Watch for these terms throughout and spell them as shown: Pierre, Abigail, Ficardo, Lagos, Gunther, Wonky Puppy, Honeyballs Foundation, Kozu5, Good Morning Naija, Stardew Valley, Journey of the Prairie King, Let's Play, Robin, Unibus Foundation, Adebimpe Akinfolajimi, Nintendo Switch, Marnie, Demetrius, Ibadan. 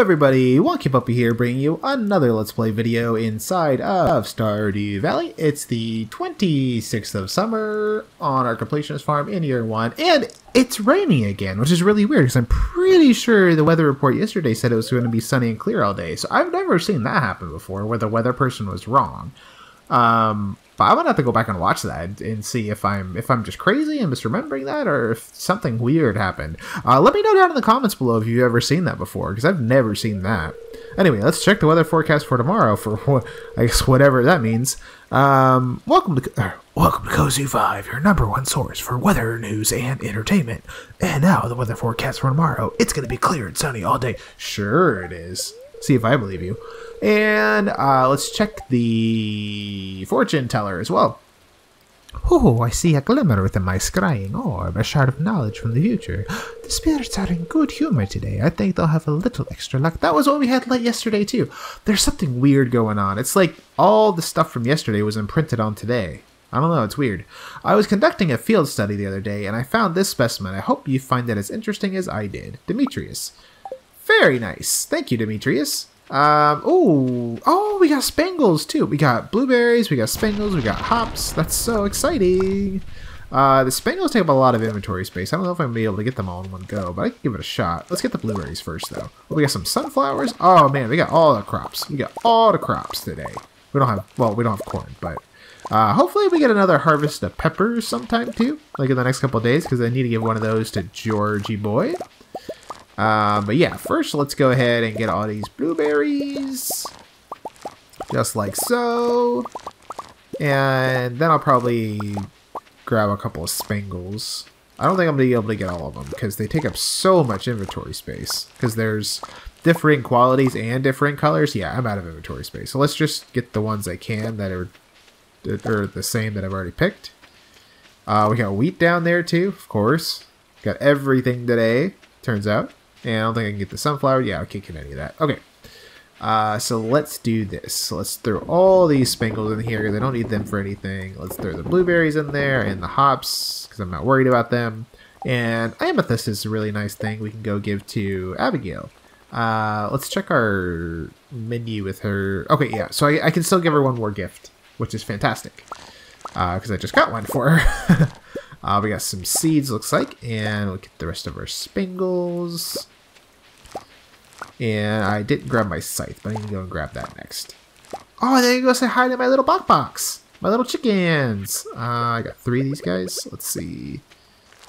everybody, Wonky Puppy here, bringing you another Let's Play video inside of Stardew Valley. It's the 26th of summer on our completionist farm in year one, and it's raining again, which is really weird because I'm pretty sure the weather report yesterday said it was going to be sunny and clear all day, so I've never seen that happen before where the weather person was wrong. But I'm gonna have to go back and watch that and see if I'm just crazy and misremembering that, or if something weird happened. Let me know down in the comments below if you've ever seen that before, because I've never seen that. Anyway, let's check the weather forecast for tomorrow for I guess whatever that means. Welcome to Kozu5, your #1 source for weather news and entertainment. And now the weather forecast for tomorrow. It's gonna be clear and sunny all day. Sure it is. See if I believe you. And let's check the fortune teller as well. Oh, I see a glimmer within my scrying orb, a shard of knowledge from the future. The spirits are in good humor today. I think they'll have a little extra luck. That was what we had yesterday, too. There's something weird going on. It's like all the stuff from yesterday was imprinted on today. I don't know, it's weird. I was conducting a field study the other day, and I found this specimen. I hope you find it as interesting as I did. Demetrius. Very nice. Thank you, Demetrius. Oh, we got spangles too. We got blueberries, we got spangles, we got hops. That's so exciting. The spangles take up a lot of inventory space. I don't know if I'm gonna be able to get them all in one go, but I can give it a shot. Let's get the blueberries first, though. We got some sunflowers. Oh man, we got all the crops. We got all the crops today. We don't have, well, we don't have corn, but hopefully we get another harvest of peppers sometime too, like in the next couple of days, because I need to give one of those to Georgie boy. But yeah, first let's go ahead and get all these blueberries, just like so, and then I'll probably grab a couple of spangles. I don't think I'm going to be able to get all of them because they take up so much inventory space, because there's differing qualities and different colors. Yeah, I'm out of inventory space, so let's just get the ones I can that are the same that I've already picked. We got wheat down there too, of course. Got everything today, turns out. And I don't think I can get the sunflower. Yeah, I can't get any of that. Okay. So let's do this. So let's throw all these spangles in here. They don't need them for anything. Let's throw the blueberries in there and the hops, because I'm not worried about them. And amethyst is a really nice thing we can go give to Abigail. Let's check our menu with her. Okay, yeah. So I can still give her one more gift, which is fantastic, because I just got one for her. We got some seeds, looks like, and we'll get the rest of our spangles. And I didn't grab my scythe, but I need to go and grab that next. Oh, there you go, say hi to my little box, my little chickens. I got 3 of these guys. Let's see.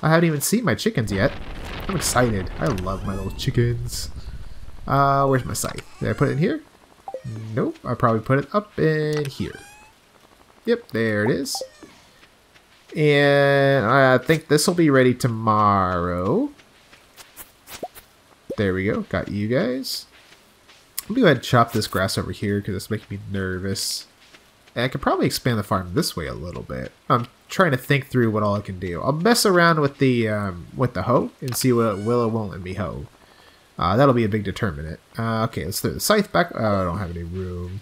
I haven't even seen my chickens yet. I'm excited. I love my little chickens. Where's my scythe? Did I put it in here? Nope. I probably put it up in here. Yep, there it is. And I think this will be ready tomorrow. There we go. Got you guys. Let me go ahead and chop this grass over here because it's making me nervous. And I could probably expand the farm this way a little bit. I'm trying to think through what all I can do. I'll mess around with the hoe and see what it will or won't let me hoe. That'll be a big determinant. Okay, let's throw the scythe back. Oh, I don't have any room.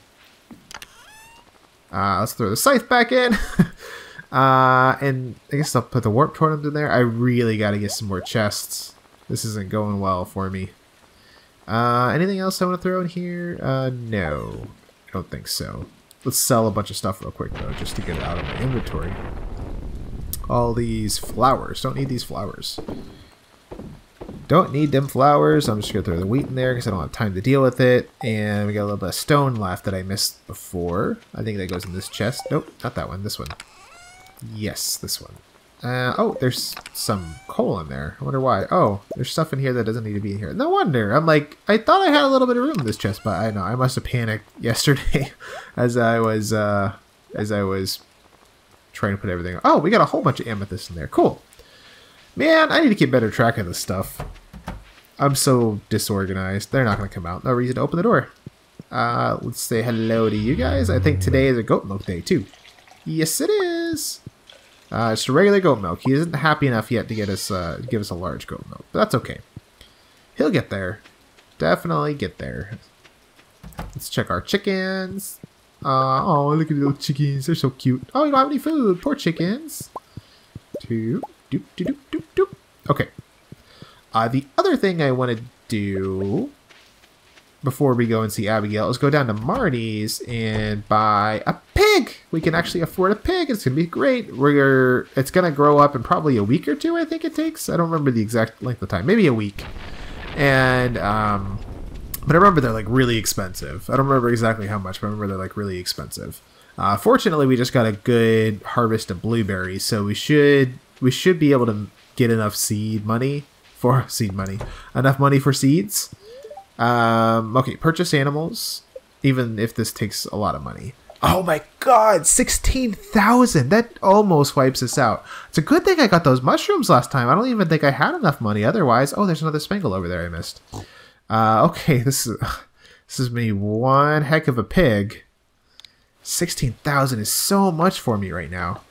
Let's throw the scythe back in. And I guess I'll put the warp totems in there. I really gotta get some more chests. This isn't going well for me. Anything else I want to throw in here? No, I don't think so. Let's sell a bunch of stuff real quick though, just to get it out of my inventory. All these flowers. Don't need these flowers. Don't need them flowers. I'm just gonna throw the wheat in there because I don't have time to deal with it. And we got a little bit of stone left that I missed before. I think that goes in this chest. Nope, not that one. This one. Yes, this one. Oh, there's some coal in there. I wonder why. Oh, there's stuff in here that doesn't need to be in here. No wonder. I'm like, I thought I had a little bit of room in this chest, but I know I must have panicked yesterday as I was trying to put everything on. Oh, we got a whole bunch of amethyst in there. Cool. Man, I need to keep better track of this stuff. I'm so disorganized. They're not going to come out. No reason to open the door. Let's say hello to you guys. I think today is a goat milk day, too. Yes, it is. It's a regular goat milk. He isn't happy enough yet to get us, give us a large goat milk, but that's okay. He'll get there. Definitely get there. Let's check our chickens. Oh, look at the little chickens. They're so cute. Oh, we don't have any food. Poor chickens. Doop, doop, doop, doop, doop. Okay. The other thing I want to do before we go and see Abigail is go down to Marnie's and buy a pig. We can actually afford a pig. It's gonna be great. It's gonna grow up in probably a week or two, I think it takes. I don't remember the exact length of time, maybe a week. And but I remember they're like really expensive. I don't remember exactly how much, but I remember they're like really expensive. Fortunately, we just got a good harvest of blueberries, so we should be able to get enough money for seeds. Okay, purchase animals, even if this takes a lot of money. Oh my god, 16,000! That almost wipes us out. It's a good thing I got those mushrooms last time. I don't even think I had enough money otherwise. Oh, there's another spangle over there I missed. Okay, this is me one heck of a pig. 16,000 is so much for me right now.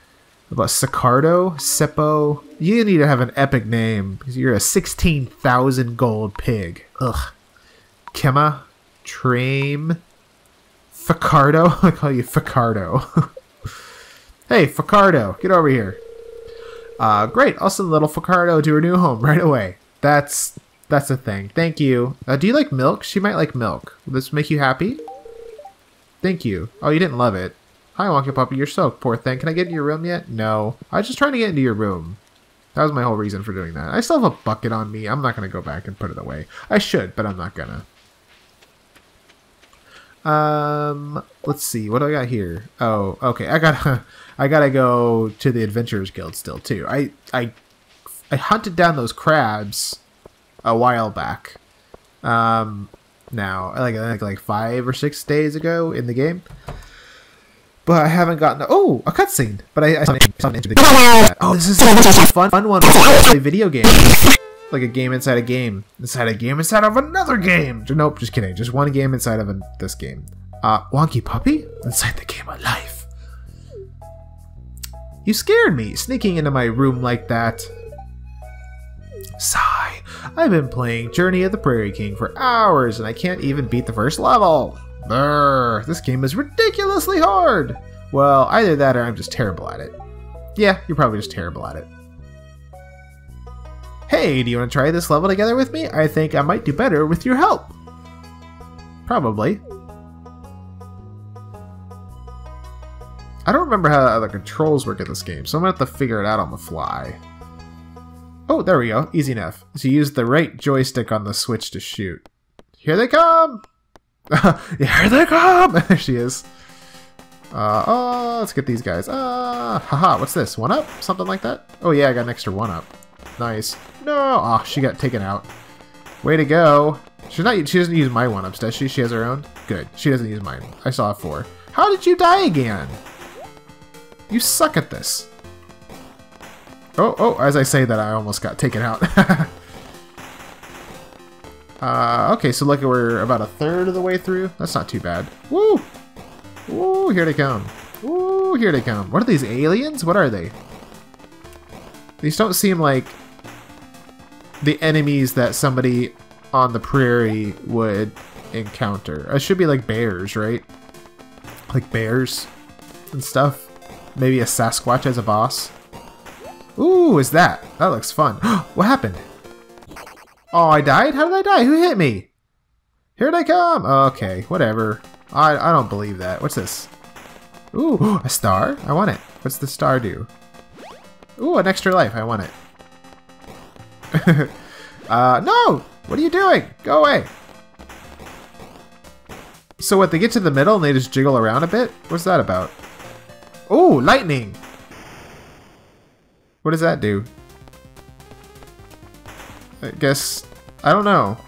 About Sicardo, Seppo. You need to have an epic name because you're a 16,000 gold pig. Ugh. Kema, Trame, Ficardo. I call you Ficardo. Hey, Ficardo, get over here. Great. I'll send little Ficardo to her new home right away. That's a thing. Thank you. Do you like milk? She might like milk. Will this make you happy? Thank you. Oh, you didn't love it. Hi, Wonky Puppy. You're soaked, poor thing. Can I get into your room yet? No. I was just trying to get into your room. That was my whole reason for doing that. I still have a bucket on me. I'm not going to go back and put it away. I should, but I'm not going to. Let's see. What do I got here? Oh, okay. I gotta go to the Adventurers Guild still, too. I hunted down those crabs a while back. Now, like 5 or 6 days ago in the game. But I haven't gotten a cutscene. But I saw an interesting video. Oh, this is a fun one. Play video games. Like a game inside a game. Inside a game inside of another game. Nope, just kidding. Just one game inside of this game. Wonky Puppy? Inside the game of life. You scared me, sneaking into my room like that. Sigh. I've been playing Journey of the Prairie King for hours, and I can't even beat the first level. Brr, this game is ridiculously hard. Well, either that or I'm just terrible at it. Yeah, you're probably just terrible at it. Hey, do you want to try this level together with me? I think I might do better with your help. Probably. I don't remember how the controls work in this game, so I'm going to have to figure it out on the fly. Oh, there we go. Easy enough. So you use the right joystick on the Switch to shoot. Here they come! Here they come! There she is. Let's get these guys. Haha, what's this? 1-up? Something like that? Oh yeah, I got an extra 1-up. Nice. No! Oh, she got taken out. Way to go. She doesn't use my 1-ups, does she? She has her own? Good. She doesn't use mine. I saw a 4. How did you die again? You suck at this. Oh, as I say that, I almost got taken out. Okay, so look, we're about 1/3 of the way through. That's not too bad. Woo! Woo, here they come. Woo, here they come. What are these, aliens? What are they? These don't seem like the enemies that somebody on the prairie would encounter. It should be like bears, right? Like bears and stuff. Maybe a Sasquatch as a boss. Ooh, is that? That looks fun. What happened? Oh, I died? How did I die? Who hit me? Here they come! Okay, whatever. I don't believe that. What's this? Ooh, a star? I want it. What's the star do? Ooh, an extra life. I want it. No! What are you doing? Go away! So what, they get to the middle and they just jiggle around a bit? What's that about? Ooh, lightning! What does that do? I guess, I don't know.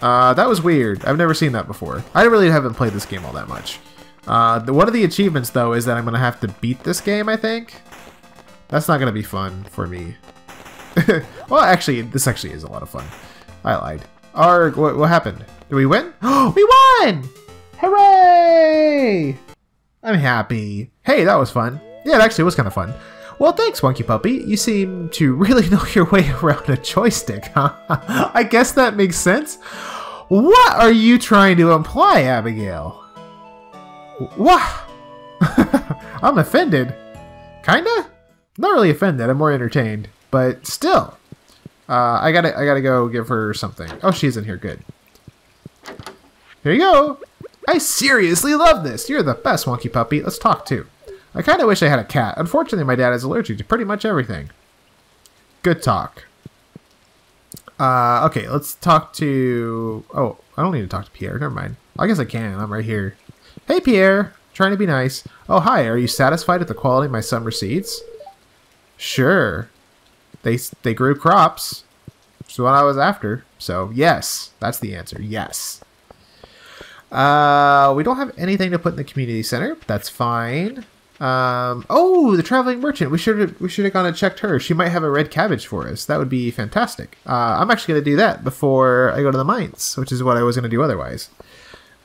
That was weird. I've never seen that before. I really haven't played this game all that much. One of the achievements, though, is that I'm going to have to beat this game, I think. That's not going to be fun for me. Well, actually, this actually is a lot of fun. I lied. Arg, what happened? Did we win? We won! Hooray! I'm happy. Hey, that was fun. Yeah, it actually was kind of fun. Well, thanks, Wonky Puppy. You seem to really know your way around a joystick, huh? I guess that makes sense. What are you trying to imply, Abigail? What? I'm offended. Kinda? Not really offended. I'm more entertained. But still. I gotta go give her something. Oh, she's in here. Good. Here you go. I seriously love this. You're the best, Wonky Puppy. Let's talk too. I kind of wish I had a cat. Unfortunately, my dad is allergic to pretty much everything. Good talk. Okay, let's talk to... Oh, I don't need to talk to Pierre. Never mind. I guess I can. I'm right here. Hey, Pierre. Trying to be nice. Oh, hi. Are you satisfied with the quality my summer seeds? Sure. They grew crops. Which is what I was after. So, yes. That's the answer. Yes. We don't have anything to put in the community center. That's fine. Oh, the traveling merchant. We should have gone and checked her. She might have a red cabbage for us. That would be fantastic. I'm actually going to do that before I go to the mines, which is what I was going to do otherwise.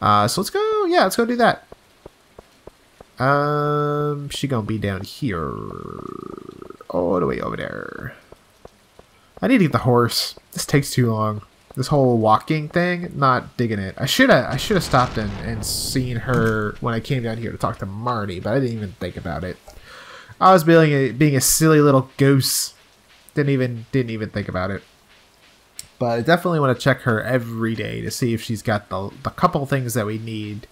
So let's go. Yeah, let's go do that. She going to be down here. All the way over there. I need to get the horse. This takes too long. This whole walking thing, not digging it. I should have stopped and seen her when I came down here to talk to Marnie, but I didn't even think about it. I was being a silly little goose. Didn't even think about it. But I definitely want to check her every day to see if she's got the couple things that we need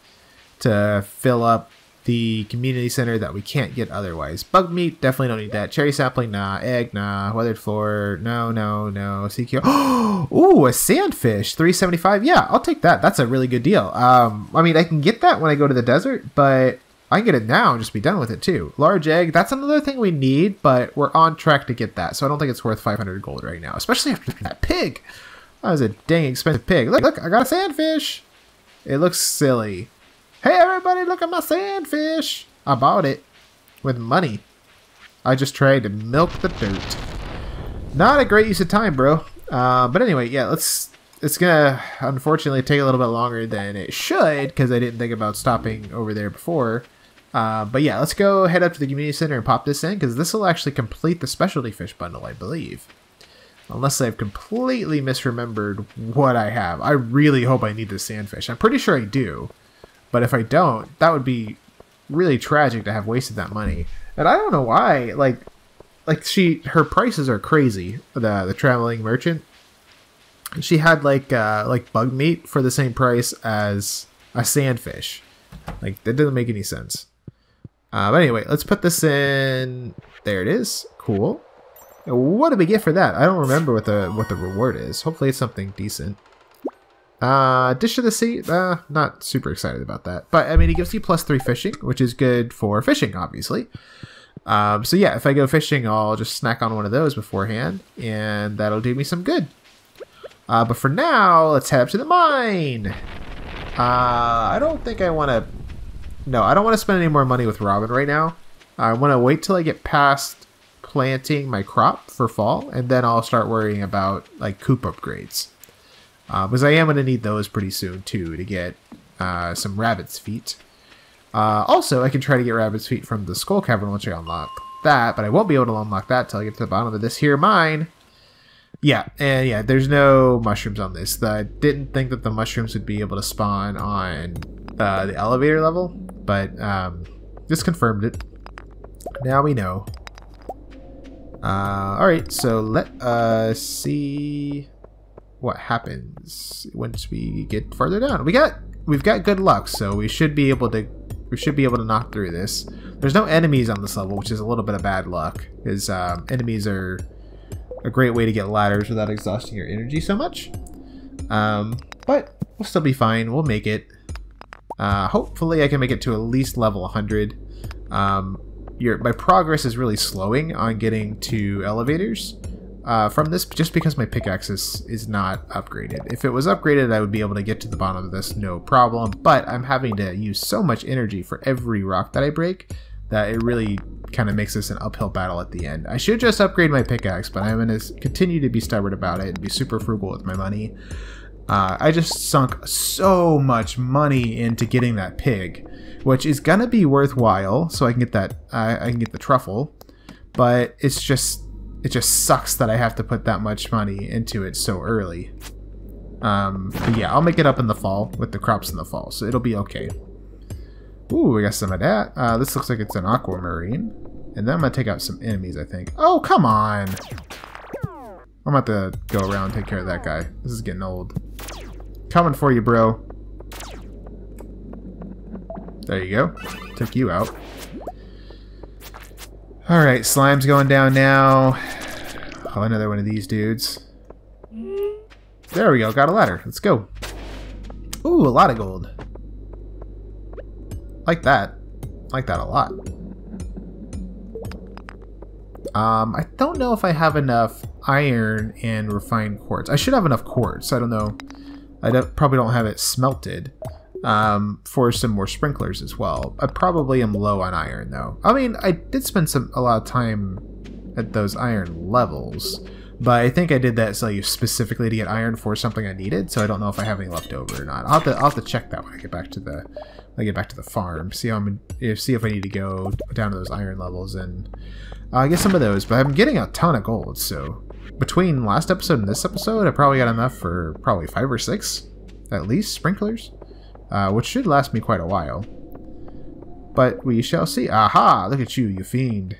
to fill up the community center that we can't get otherwise. Bug meat, definitely don't need that. Cherry sapling, nah. Egg, nah. Weathered floor, no, no, no. CQ. Ooh, a sandfish, $3.75. Yeah, I'll take that. That's a really good deal. I mean, I can get that when I go to the desert, but I can get it now and just be done with it too. Large egg, that's another thing we need, but we're on track to get that, so I don't think it's worth 500 gold right now, especially after that pig. That was a dang expensive pig. Look, I got a sandfish. It looks silly. Hey everybody, look at my sandfish! I bought it with money. I just tried to milk the dirt. Not a great use of time, bro. But anyway, yeah, let's... It's gonna, unfortunately, take a little bit longer than it should, because I didn't think about stopping over there before. But yeah, let's go head up to the community center and pop this in, because this will actually complete the specialty fish bundle, I believe. Unless I've completely misremembered what I have. I really hope I need this sandfish. I'm pretty sure I do. But if I don't, that would be really tragic to have wasted that money. And I don't know why. Like her prices are crazy. The traveling merchant. She had like bug meat for the same price as a sandfish. Like that doesn't make any sense. But anyway, let's put this in. There it is. Cool. What did we get for that? I don't remember what the reward is. Hopefully it's something decent. Dish of the sea, not super excited about that, but I mean, it gives you +3 fishing, which is good for fishing, obviously. So yeah, if I go fishing, I'll just snack on one of those beforehand, and that'll do me some good. But for now, let's head up to the mine. I don't think I want to, no, I don't want to spend any more money with Robin right now. I want to wait till I get past planting my crop for fall, and then I'll start worrying about, like, coop upgrades. Because I am going to need those pretty soon, too, to get some rabbit's feet. Also, I can try to get rabbit's feet from the skull cavern once I unlock that, but I won't be able to unlock that till I get to the bottom of this here mine. Yeah, and yeah, there's no mushrooms on this. I didn't think that the mushrooms would be able to spawn on the elevator level, but this confirmed it. Now we know. Alright, so let us see... what happens once we get further down. We've got good luck, so we should be able to knock through this. There's no enemies on this level, which is a little bit of bad luck, because enemies are a great way to get ladders without exhausting your energy so much. But we'll still be fine. We'll make it. Hopefully I can make it to at least level 100. My progress is really slowing on getting to elevators. From this, just because my pickaxe is not upgraded. If it was upgraded, I would be able to get to the bottom of this no problem, but I'm having to use so much energy for every rock that I break that it really kind of makes this an uphill battle at the end. I should just upgrade my pickaxe, but I'm going to continue to be stubborn about it and be super frugal with my money. I just sunk so much money into getting that pig, which is going to be worthwhile, so I can get that, I can get the truffle, but it's just... it just sucks that I have to put that much money into it so early. But yeah, I'll make it up in the fall with the crops in the fall, so it'll be okay. Ooh, we got some of that. This looks like it's an aquamarine. And then I'm going to take out some enemies, I think. Oh, come on! I'm about to go around and take care of that guy. This is getting old. Coming for you, bro. There you go. Took you out. Alright, slime's going down now. Oh, another one of these dudes. There we go. Got a ladder. Let's go. Ooh, a lot of gold. Like that. Like that a lot. I don't know if I have enough iron and refined quartz. I should have enough quartz. I don't know. I probably don't have it smelted for some more sprinklers as well. I probably am low on iron though. I mean, I did spend a lot of time at those iron levels, but I think I did that so you specifically to get iron for something I needed. So I don't know if I have any left over or not. I'll have to check that when I get back to the farm. See how see if I need to go down to those iron levels and get some of those. But I'm getting a ton of gold, so. Between last episode and this episode, I probably got enough for probably 5 or 6, at least, sprinklers, which should last me quite a while. But we shall see. Aha! Look at you, you fiend.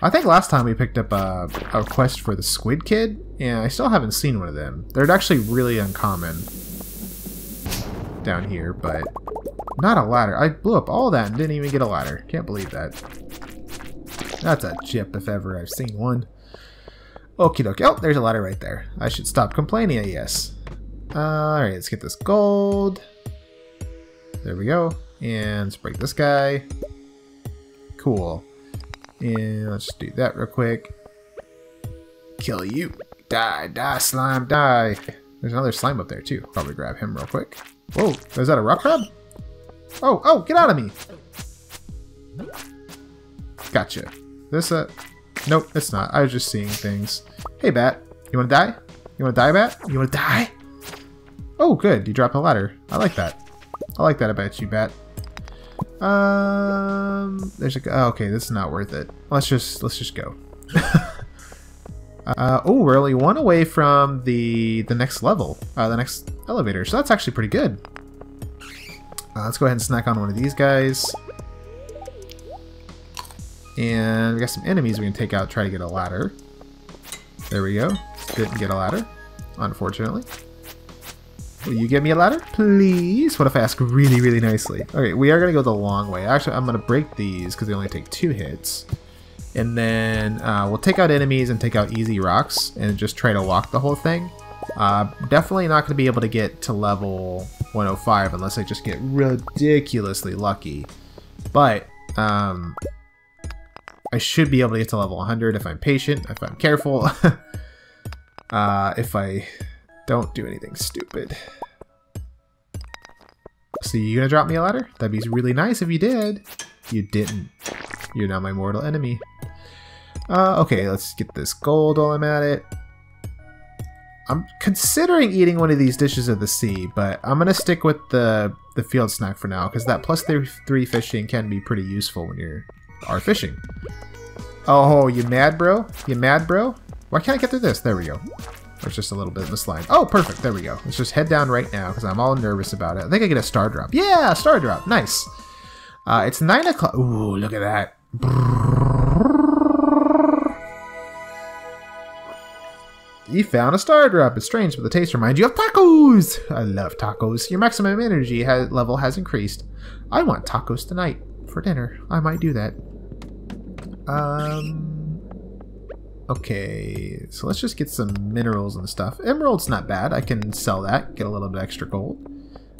I think last time we picked up a quest for the Squid Kid, and I still haven't seen one of them. They're actually really uncommon down here, but not a ladder. I blew up all that and didn't even get a ladder. Can't believe that. That's a chip if ever I've seen one. Okie dokie. Oh, there's a ladder right there. I should stop complaining, I guess. Alright, let's get this gold. There we go. And let's break this guy. Cool. And let's do that real quick. Kill you. Die, die, slime, die. There's another slime up there, too. Probably grab him real quick. Whoa, is that a rock crab? Oh, oh, get out of me. Gotcha. This, nope, it's not. I was just seeing things. Hey, bat. You want to die? You want to die, bat? You want to die? Oh, good. You dropped a ladder. I like that. I like that about you, bat. There's a... Oh, okay, this is not worth it. Let's just go. Oh, we're only one away from the next level. The next elevator. So that's actually pretty good. Let's go ahead and snack on one of these guys. And we got some enemies we can take out, try to get a ladder. There we go. Didn't get a ladder, unfortunately. Will you give me a ladder, please? What if I ask really, really nicely? Okay, we are going to go the long way. Actually, I'm going to break these because they only take 2 hits. And then we'll take out enemies and take out easy rocks and just try to walk the whole thing. Definitely not going to be able to get to level 105 unless I just get ridiculously lucky. But... I should be able to get to level 100 if I'm patient, if I'm careful, if I don't do anything stupid. So you gonna drop me a ladder? That'd be really nice if you did. You didn't. You're now my mortal enemy. Okay, let's get this gold while I'm at it. I'm considering eating one of these dishes of the sea, but I'm gonna stick with the field snack for now, because that plus 3 fishing can be pretty useful when you're are fishing. Oh, you mad, bro? You mad, bro? Why can't I get through this? There we go. There's just a little bit of a slime. Oh, perfect. There we go. Let's just head down right now because I'm all nervous about it. I think I get a star drop. Yeah, star drop. Nice. It's 9 o'clock. Ooh, look at that. You found a star drop. It's strange, but the taste reminds you of tacos. I love tacos. Your maximum energy level has increased. I want tacos tonight. For dinner. I might do that. Okay, so let's just get some minerals and stuff. Emerald's not bad. I can sell that, get a little bit extra gold.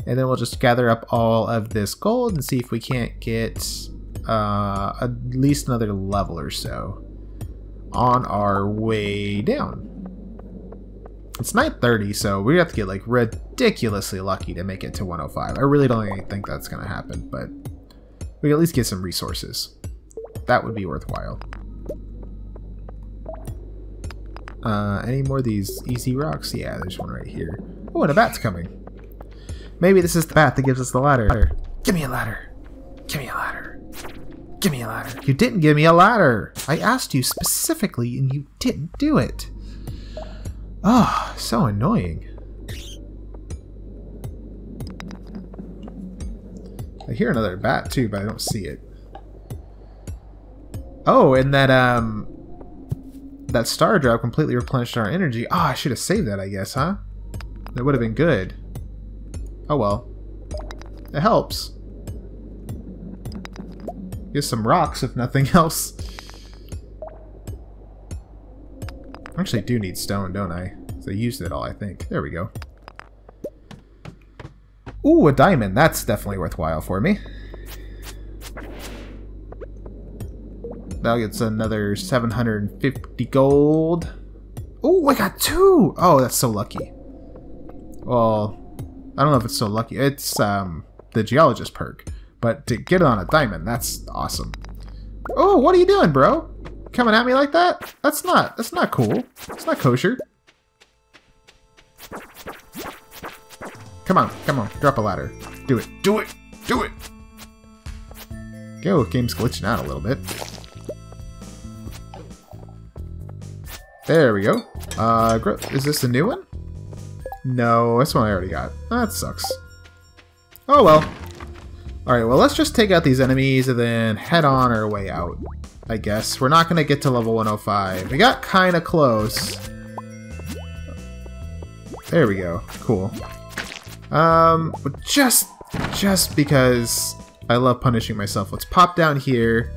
And then we'll just gather up all of this gold and see if we can't get at least another level or so on our way down. It's 9:30, so we have to get like ridiculously lucky to make it to 105. I really don't think that's going to happen, but we can at least get some resources. That would be worthwhile. Any more of these easy rocks? Yeah, there's one right here. Oh, and a bat's coming. Maybe this is the bat that gives us the ladder. Give me a ladder. Give me a ladder. Give me a ladder. You didn't give me a ladder. I asked you specifically and you didn't do it. Oh, so annoying. I hear another bat too, but I don't see it. Oh, and that that star drop completely replenished our energy. Ah, I should have saved that, I guess, huh? That would have been good. Oh well. It helps. Get some rocks, if nothing else. I actually do need stone, don't I? So I used it all, I think. There we go. Ooh, a diamond. That's definitely worthwhile for me. That'll get another 750 gold. Ooh, I got 2! Oh, that's so lucky. Well, I don't know if it's so lucky. It's the geologist perk. But to get it on a diamond, that's awesome. Oh, what are you doing, bro? Coming at me like that? That's not cool. It's not kosher. Come on, come on. Drop a ladder. Do it. Do it. Do it. Go, game's glitching out a little bit. There we go. Is this a new one? No, that's one I already got. That sucks. Oh well. Alright, well let's just take out these enemies and then head on our way out. I guess. We're not going to get to level 105. We got kind of close. There we go. Cool. Just because I love punishing myself, let's pop down here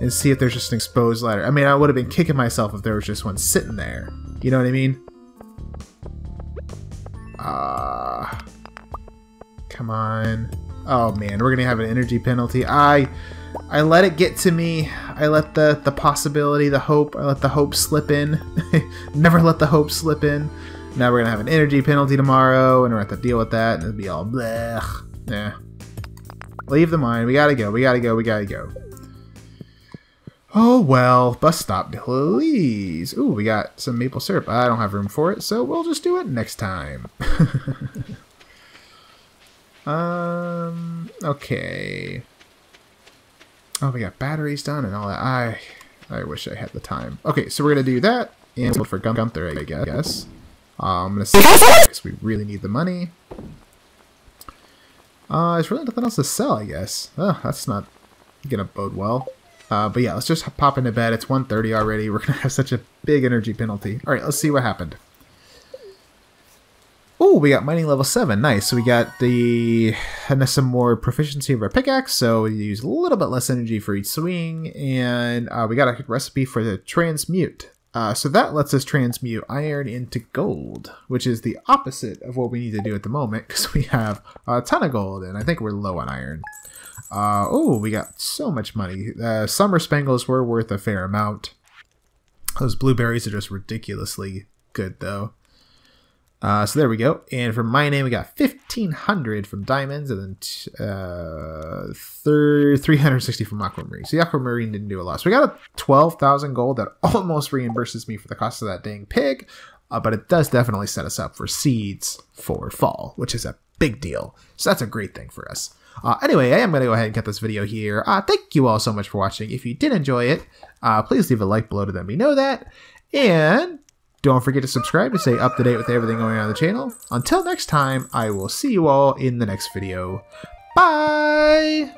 and see if there's just an exposed ladder. I mean, I would have been kicking myself if there was just one sitting there. You know what I mean? Come on. Oh man, we're gonna have an energy penalty. I let it get to me. I let the possibility, the hope, I let the hope slip in. Never let the hope slip in. Now we're gonna have an energy penalty tomorrow, and we're gonna have to deal with that, and it'll be all bleh. Nah. Leave the mine. We gotta go. We gotta go. We gotta go. Oh well, bus stop, please. Ooh, we got some maple syrup. I don't have room for it, so we'll just do it next time. Okay. Oh, we got batteries done and all that. I wish I had the time. Okay, so we're gonna do that, and we'll for Gunther, I guess. I'm gonna sell it because we really need the money. There's really nothing else to sell, I guess. That's not gonna bode well. But yeah, let's just pop into bed. It's 1:30 already. We're gonna have such a big energy penalty. All right, let's see what happened. Oh, we got mining level 7. Nice. So we got some more proficiency of our pickaxe. So we use a little bit less energy for each swing, and we got a recipe for the transmute. So that lets us transmute iron into gold, which is the opposite of what we need to do at the moment because we have a ton of gold, and I think we're low on iron. Oh, we got so much money. Summer spangles were worth a fair amount. Those blueberries are just ridiculously good, though. So there we go. And for my name, we got 1,500 from diamonds, and then 360 from aquamarine. So the aquamarine didn't do a lot. So we got a 12,000 gold that almost reimburses me for the cost of that dang pig, but it does definitely set us up for seeds for fall, which is a big deal. So that's a great thing for us. Anyway, I am going to go ahead and cut this video here. Thank you all so much for watching. If you did enjoy it, please leave a like below to let me know that. And don't forget to subscribe to stay up to date with everything going on the channel. Until next time, I will see you all in the next video. Bye!